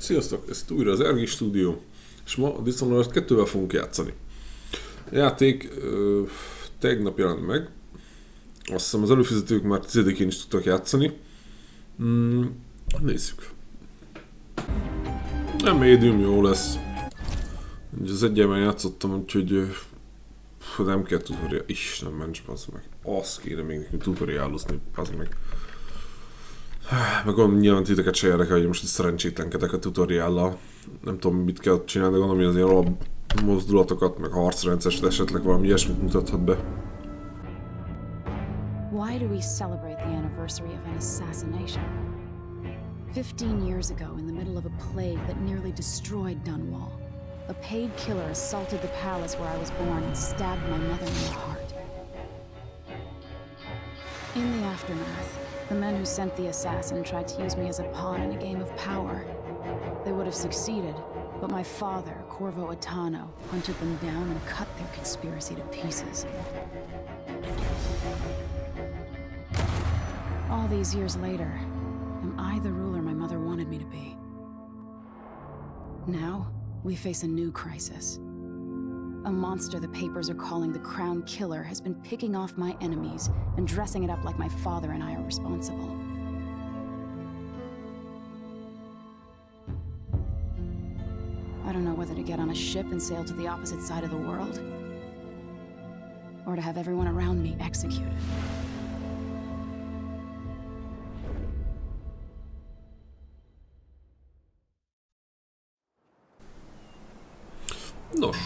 Sziasztok, ez újra az RG Studio, és ma a Dishonored 2-vel fogunk játszani. A játék tegnap jelent meg, azt hiszem az előfizetők már 10-én is tudtak játszani. Nézzük. Nem médium, jó lesz. Ugye az egyelben játszottam, úgyhogy nem kell tutoriál... Isten ments, bazd meg. Azt kéne még nekünk tutoriálozni, bazd meg. Meg gondolom, nyilván titeket se érdekel, hogy most szerencsétlenkedek a tutoriállal. Nem tudom, mit kell csinálni, de gondolom, hogy az ilyen alap mozdulatokat, meg harcrendszert esetleg valami ilyesmit mutathat be. Why do we celebrate the anniversary of an assassination? 15 years ago, in the middle of a plague that nearly destroyed Dunwall, a paid killer assaulted the palace where I was born and stabbed my mother in the heart. In the aftermath, the men who sent the assassin tried to use me as a pawn in a game of power. They would have succeeded, but my father, Corvo Attano, hunted them down and cut their conspiracy to pieces. All these years later, am I the ruler my mother wanted me to be? Now, we face a new crisis. A monster the papers are calling the Crown Killer has been picking off my enemies and dressing it up like my father and I are responsible. I don't know whether to get on a ship and sail to the opposite side of the world, or to have everyone around me executed. Nos.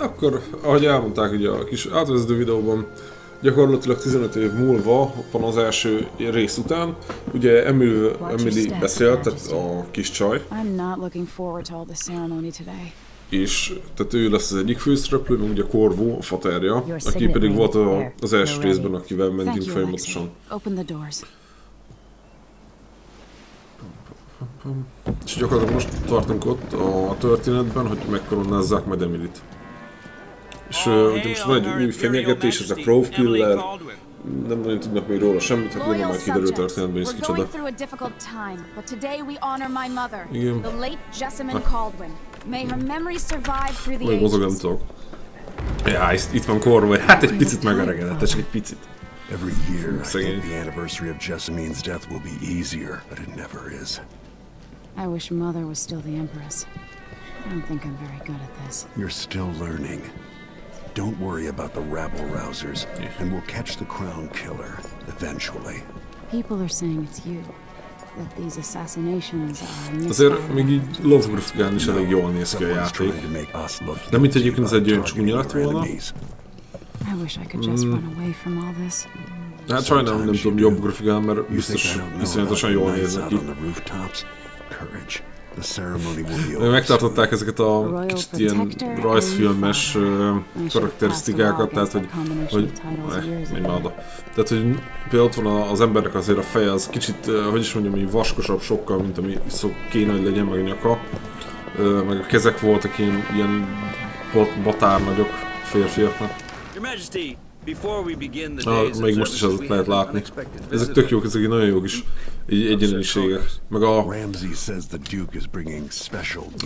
Akkor, ahogy elmondták ugye a kis átvezető videóban, gyakorlatilag 15 év múlva, van az első rész után, ugye Emily beszélt, tehát a kis csaj. És tehát ő lesz az egyik főszereplő, meg ugye Corvo, a faterja, aki pedig volt az első részben, akivel mentünk folyamatosan. És gyakorlatilag most tartunk ott a történetben, hogy megkoronázzák majd Emilyt. És ugye most van egy új fenyegetés, ez a Crow Killer, nem nagyon tudnak még róla semmit, hát jövő majd kiderül történetben is kicsoda. Igen. Majd mozog, nem tudok. Jaj, itt van Corvo, hát egy picit megöregedett, csak egy picit. Every year, I think the anniversary of Jessamine's death will be easier, but it never is. I wish Mother was still the Empress. I don't think I'm very good at this. You're still learning. Don't worry about the rabble-rousers, and we'll catch the Crown Killer eventually. People are saying it's you. That these assassinations are... Azért még így lovgrafikán is elég jól néz ki a játék. Nem itt egyébként ez egy olyan csúnya lett volna. I wish I could just run away from all this. Hát sajnálom, nem tudom, jobb grafikán, mert biztos iszonyatosan jól néznek ki. De megtartották ezeket a kicsit ilyen rajzfilmes karakterisztikákat, tehát hogy menj már oda. Tehát, hogy például ott van az embernek azért a feje, az kicsit, hogy is mondjam, így vaskosabb sokkal, mint ami kéne, hogy legyen, meg a nyaka. Meg a kezek voltak ilyen batárnagyok férfiaknak. Még most is ezt lehet látni. Ezek tök jók, ezek nagyon jók is. Így egyenlőségek. Meg a...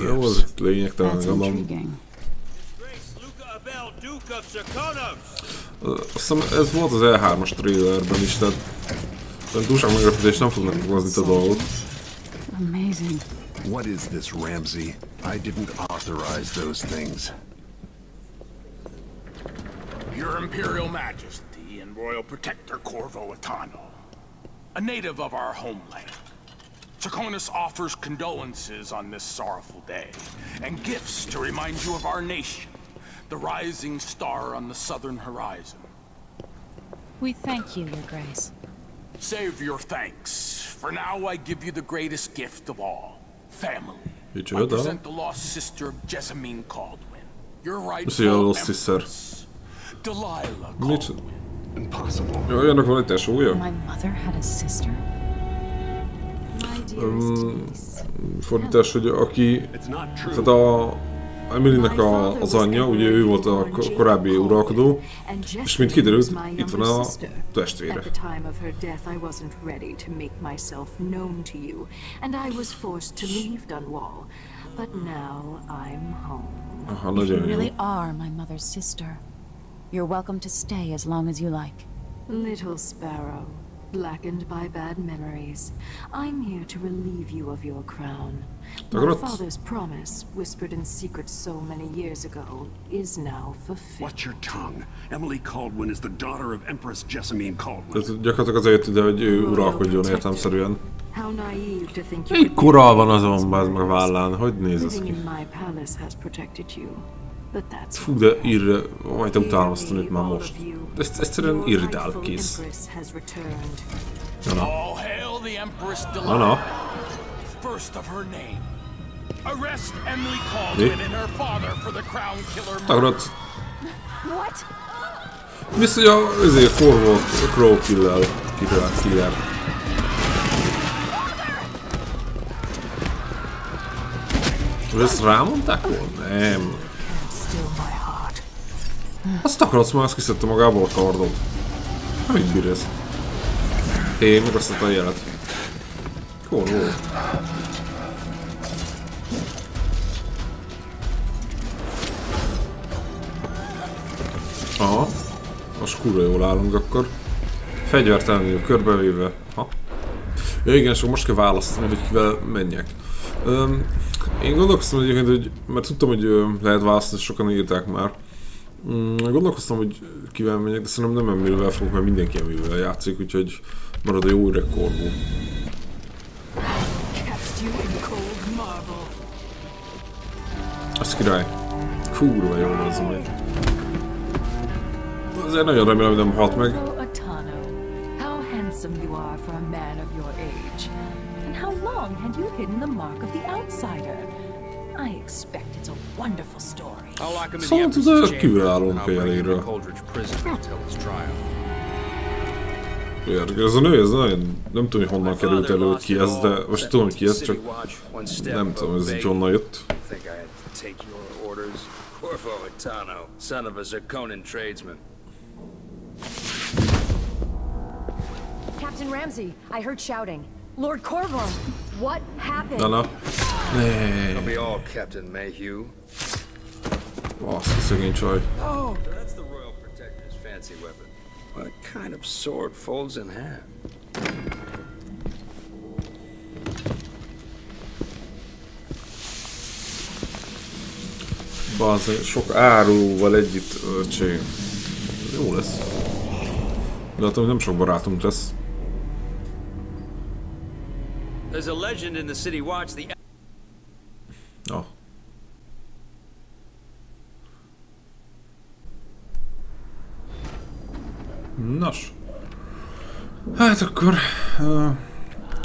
Jó, az lényegtelen, gondolom. Azt hiszem ez volt az E3-as trailerben is, tehát... Túlság meglepítés, nem fognak foglalkozni a dolgot. What is this, Ramsey? I didn't authorize those things. Your Imperial Majesty and Royal Protector Corvo Attano, a native of our homeland. Chaconis offers condolences on this sorrowful day, and gifts to remind you of our nation, the rising star on the southern horizon. We thank you, Your Grace. Save your thanks. For now I give you the greatest gift of all, family. I present the lost sister of Jessamine Kaldwin, your rightful empress. Delilah. Impossible. Jó, jönnek van egy tesója. Fordítás, hogy aki... Tehát a Emilynek az anyja, ugye ő volt a korábbi uralkodó, és mint kiderült, itt van a testvére. Aha, nagyon jó. You're welcome to stay as long as you like. Little sparrow, blackened by bad memories, I'm here to relieve you of your crown. My father's promise, whispered in secret so many years ago, is now fulfilled. Watch your tongue. Emily Kaldwin is the daughter of Empress Jessamine Kaldwin. How naive to think you in my palace has protected you. Fú, de írre, majdnem utáloztam őt már most. De ezt egyszerűen irritál, kész. Na-na. Na-na. Mi? Tagadott. Visszagy azért Corvo Crowkill-el killer. Ezt rámondták volna? Nem. Azt akarsz már, azt kiszedte magából a kardot. Na mit bír ez? Hé, megosztott a jelet. Corvo. Aha. Most kurva jól állunk akkor. Fegyvertelenül körbevéve. Ha. Ja igen, csak most kell választani, hogy kivel menjek. Én gondolkoztam egyébként, hogy, mert tudtam, hogy lehet választani, sokan írták már. Gondolkoztam, hogy kivel menjek, de szerintem nem Emilyvel fogok, mert mindenki Emilyvel játszik, úgyhogy marad a jó öreg Corvo. Az király. Kurva jól az meg. Azért nagyon remélem, hogy nem halt meg. I expect it's a wonderful story. I'll lock him in the Coldridge prison until his trial. Nem tudom, honnan került elő, ki ez, de most tudom, ki ez, csak nem tudom, ez így honnan jött. Corvo Attano, son of a Zirconian tradesman. Captain Ramsey, I heard shouting. Lord Corvo, what happened? No. It'll be all, Captain Mayhew. Oh, that's the Royal Protector's fancy weapon. What kind of sword folds in half? Bazeg, sok áruval együtt, öcsém. Jó lesz. Látom, nem sok barátunk lesz. There's a legend in the city watch the oh. Nos. Hát akkor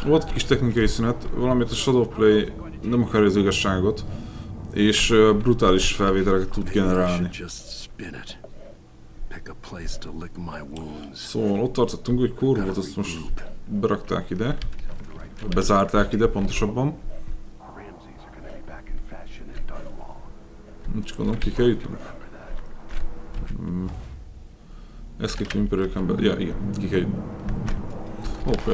volt egy kis technikai szünet, valamint a Shadowplay nem akarja az igazságot, és brutális felvételeket tud generálni. Szóval ott tartottunk, hogy Corvót azt most berakták ide. Bezárták ide pontosabban. Csak gondolom, ki kell jutnunk. Escape to Imperial Campbell. Ja, igen, ki kell jutnunk. Hoppá.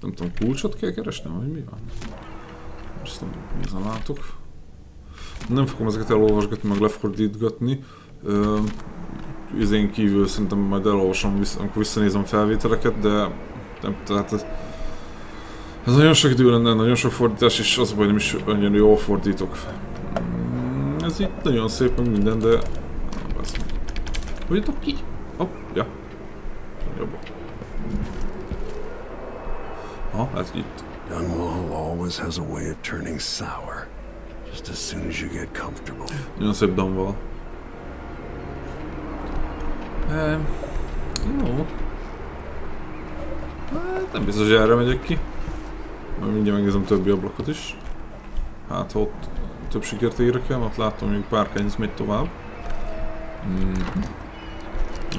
Nem tudom, kulcsot kell keresnem, vagy mi van? Most nem igazán látok. Nem fogom ezeket elolvasgatni, meg lefordítgatni. Ezen kívül szerintem majd elolvasom, amikor visszanézem felvételeket, de nem, tehát ez nagyon sok idő lenne, nagyon sok fordítás, és az baj, nem is annyira jól fordítok. Ez itt nagyon szép minden, de... Hogy jutok ki? Hopp, ja. Jobban. Aha, hát itt. Dunwall always has a way of turning sour, just as soon as you get comfortable. Nagyon szép Dunwall. Jó. Hát nem biztos, hogy erre megyek ki. Majd mindjárt megnézem többi ablakot is. Hát ott több sikert érek el, ott látom, hogy párkány ez megy tovább.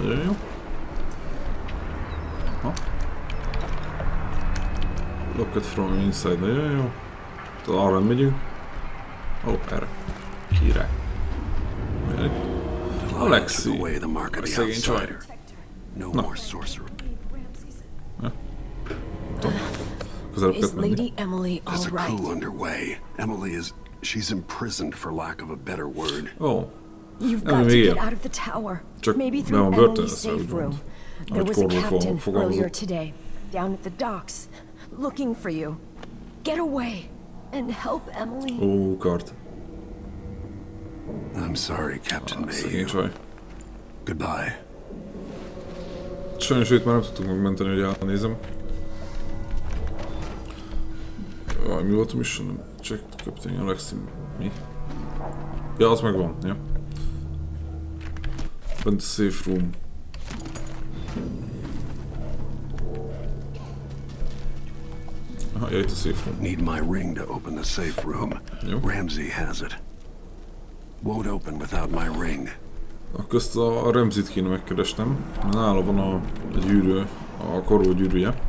Nagyon jó. Aha. Locket from inside. Jó, jó. Arra megyünk. Ó, erre. Király. Alexi. Szegény csaj. Na. Is Lady Emily all right? There's a coup underway. Emily is... She's imprisoned for lack of a better word. Oh. You've got to get out of the tower. Maybe through Emily's safe room. There was a captain earlier today, down at the docks, looking for you. Get away and help Emily. Oh God. I'm sorry, Captain Mayhew. Goodbye. Sajnos őt már nem tudtunk megmenteni, hogy átnézem. Jaj, mi volt a mission? Check Captain Alexi. Mi? Ja, az megvan, ja. Open the safe room. Aha, ja, itt a safe room. Need my ring to open the safe room. Ramsey has it. Won't open without my ring. Akkor ezt a Ramsey-t kéne megkeresnem, mert nála van a gyűrű, a Corvo gyűrűje,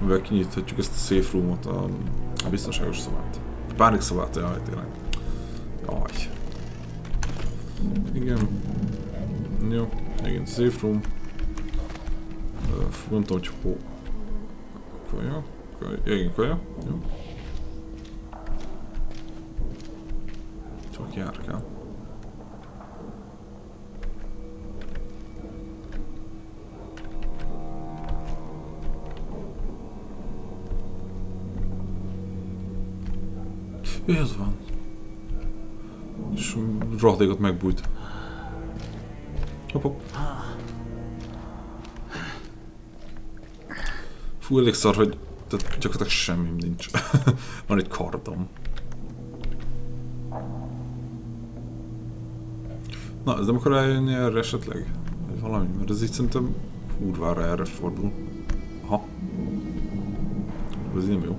amivel kinyithatjuk ezt a safe roomot, a biztonságos szobát. A pánik szobát, jaj, tényleg. Jaj. Igen. Jó, igen, safe room. Mondtam, hogy hol. Kaja, kaja, igen, kaja, jó. Csak járkál. Ez van. És rohadékot megbújt. Hopp, hopp. Fú, elég szar, hogy gyakorlatilag semmim nincs. Van egy kardom. Na, ez nem akar eljönni erre esetleg? Vagy valami, mert ez így szerintem kurvára erre fordul. Aha. Ez így nem jó.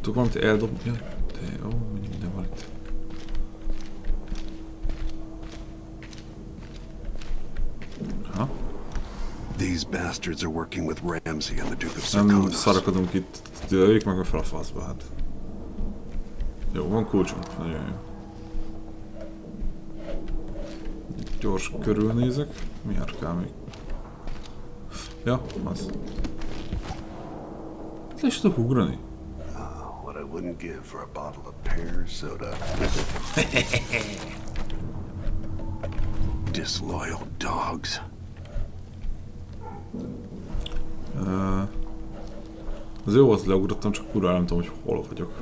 Tudok valamit eldobni? Ja, de jó, mindig minden van itt. Aha. Nem szarakadunk itt, dőljük meg fel a faszba, hát. Jó, van kulcsunk, nagyon jó. Gyors körülnézek, mi járkál még? Ja, az. Le is tudok ugrani? Disloyal dogs. Az jó volt, leugrottam, csak kurva nem tudom, hogy hol vagyok.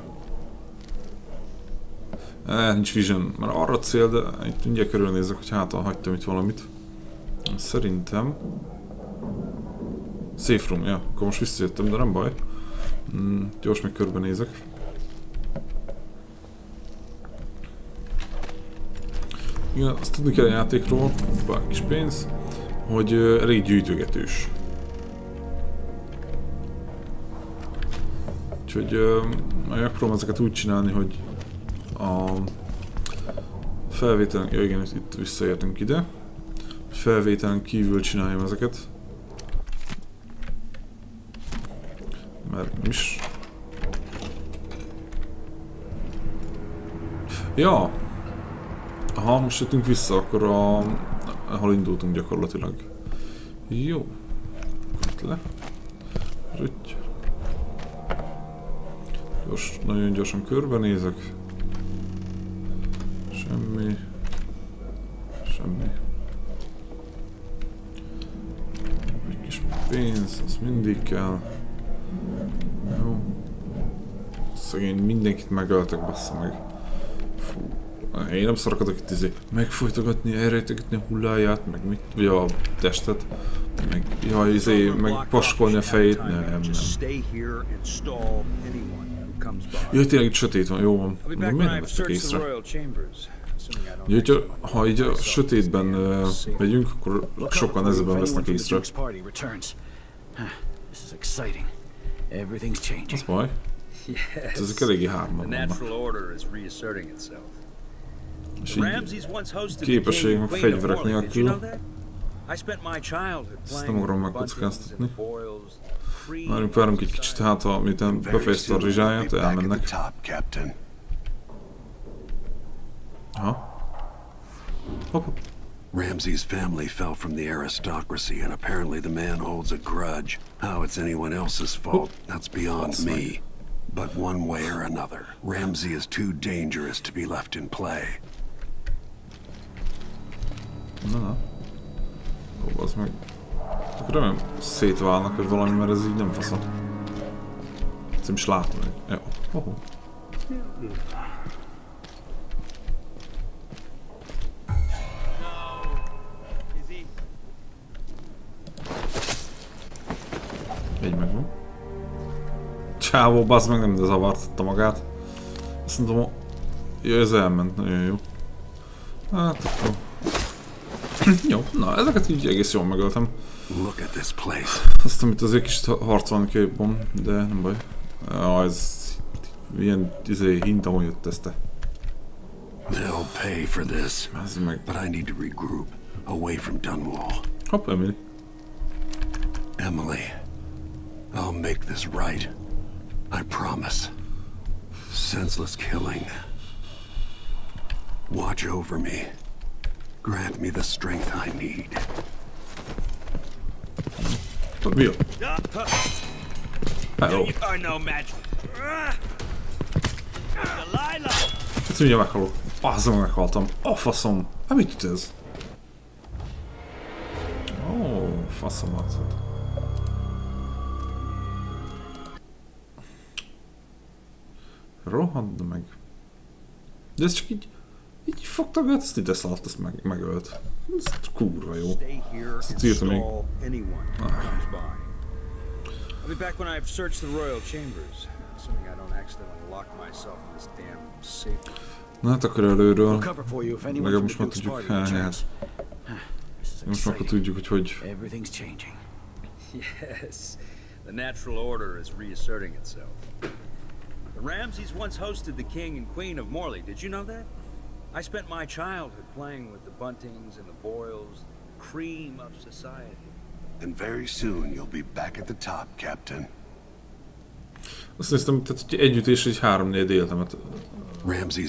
Nincs vision, már arra cél, de itt mindjárt körülnézek, hogy hátal hagytam itt valamit. Szerintem... Safe room, ja, akkor most visszajöttem, de nem baj. Gyors még körbenézek. Igen, azt tudni kell a játékról, bár kis pénz, hogy elég gyűjtögetős. Úgyhogy megpróbálom ezeket úgy csinálni, hogy a felvételen, ja igen, itt visszaértünk ide. Felvételen kívül csináljam ezeket. Mert nem is. Ja! Aha, most jöttünk vissza, akkor ahol indultunk gyakorlatilag. Jó. Köt le. Rütty. Gyors, nagyon gyorsan körbenézek. Semmi. Semmi. Egy kis pénz, az mindig kell. Jó. Szegény, mindenkit megöltek, bassza meg. Fú. Én nem szarkodok itt izé megfojtogatni, elrejtegetni a hulláját, meg mit, vagy a testet. Meg, jaj, izé, meg paskolni a fejét. Nem, nem. Jaj, tényleg itt sötét van, jó van. De miért nem vettek észre? Úgyhogy, ha így a sötétben megyünk, akkor sokan nehezebben vesznek észre. Az baj? Hát ezek eléggé hárman vannak. És így képességek meg fegyverek nélkül. Ezt nem akarom megkockáztatni. Már várunk egy kicsit, hát ha miután befejezte a rizsáját, elmennek. Aha. Hopp. Ramsey's family fell from the aristocracy, and apparently the man holds a grudge. How it's anyone else's fault, that's beyond me. But one way or another, Ramsey is too dangerous to be left in play. Na. Ó, az meg... Akkor remélem szétválnak, hogy valami, mert ez így nem faszad. Ezt nem is látom. Jó. Hoho. Egy megvan. Csávó, bassz meg, nem de zavartotta magát. Azt mondom, hogy... Jaj, ez elment. Nagyon jó. Hát akkor... Jó, na ezeket így egész jól megöltem. Azt, amit azért kicsit harcolni képom, de nem baj. Ah, ez... Ilyen izé hinta, hogy jött ezt te. Ez meg... Hopp, Emily. I'll make this right. I promise. Senseless killing. Watch over me. Grant me the strength I need. I know magic. Delilah. It's me, Michael. Awesome, I called him. Oh, awesome. How many it is? Oh, awesome. Rohadd meg. De ez csak így... Így fogta be, ezt ide szállt, ezt megölt. Ez kurva jó. Ezt írtam még. Na hát akkor előről. Legalább most már tudjuk hányát. Hát. Most már tudjuk, hogy hogy... The natural order is reasserting itself. The Ramseys once hosted the king and queen of Morley. Did you know that? I spent my childhood playing with the Buntings and the Boyles, the cream of society. And very soon you'll be back at the top, Captain. Ramsey's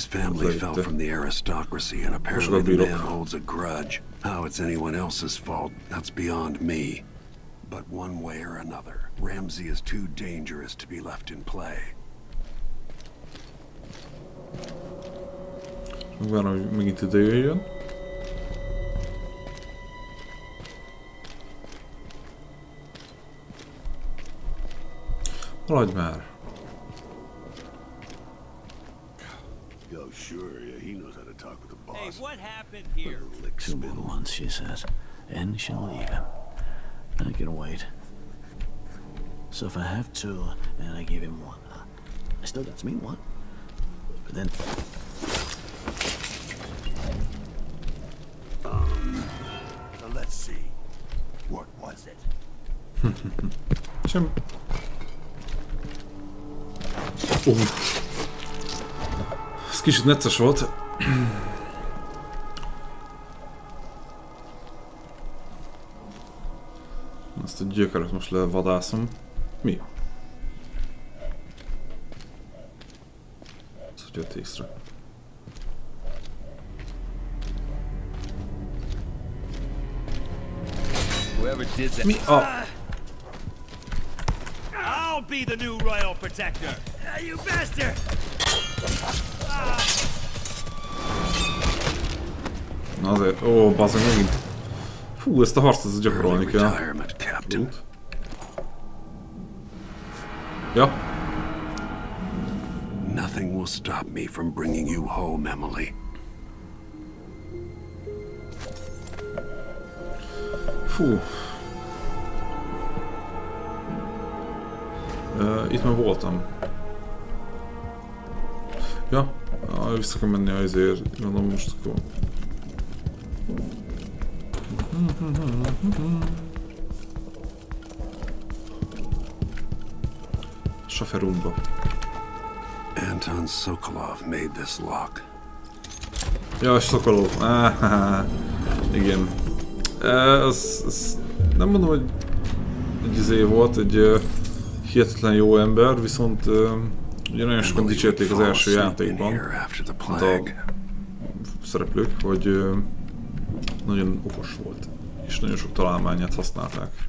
family fell from the aristocracy, and apparently the man holds a grudge. How it's anyone else's fault, that's beyond me. But one way or another, Ramsey is too dangerous to be left in play. Várom, hogy megint ide jöjjön. Haladj már! Hey, what happened here? 2 more months, she says, and she'll leave him. I can wait. So if I have 2, and I give him 1, I still got to mean 1. But then... Let's see. What was it? Jump. Ez kicsit necces volt. Ezt a gyökeret most levadászom. Mi? Ez hogy jött észre? Mi a... I'll be the new royal protector. You bastard! Na azért, ó, bazzeg megint. Fú, ezt a harcot gyakorolni kell. Ja. Nothing will stop me from bringing you home, Emily. Fú. Itt már voltam. Ja, vissza kell menni azért, mondom most akkor. Saferumba. Anton Sokolov made this lock. Ja, Sokolov. Igen. Nem mondom, hogy egy izé volt, egy hihetetlen jó ember, viszont ugye nagyon sokan dicsérték az első játékban a szereplők, hogy nagyon okos volt, és nagyon sok találmányát használták.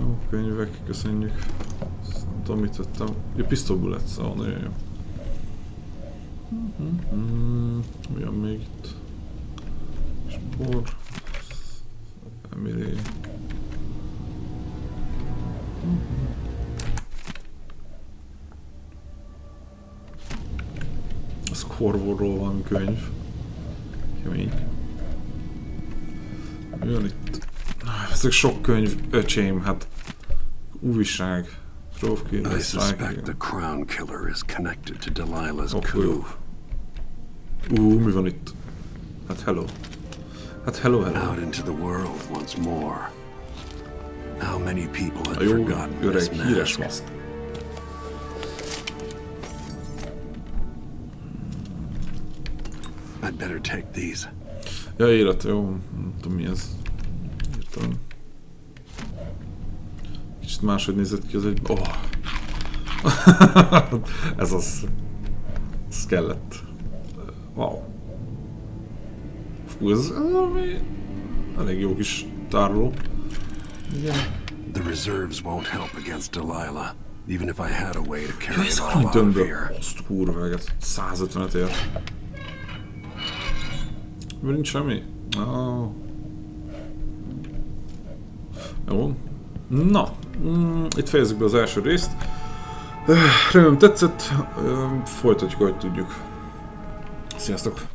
Jó, könyvek, köszönjük. Ezt nem tudom, mit vettem. Ja, pistol bullet, szóval nagyon jó. Mi van még itt? És bor. Emily. Ez Corvóról van könyv. Kemény. Mi van itt? Ezek sok könyv, öcsém, hát újság. I suspect the crown killer is connected to Delilah's coup. Mi van itt? Hát hello. Hát hello, hello. Out into the world once more. How many people had forgotten this mask? I'd better take these. Ja, élet, jó. Nem tudom, mi ez. Értem. Kicsit máshogy nézett ki az egy... Oh. Ez az... Ez kellett. Wow. Fú, ez valami... Elég jó kis tároló. Igen. The reserves won't help against Delilah, even if I had a way to carry it all out of here. Azt kurva eget. 150-et ér. Mert nincs semmi. Oh. Jó. Na, itt fejezzük be az első részt. Remélem tetszett, folytatjuk, ahogy tudjuk. Sziasztok!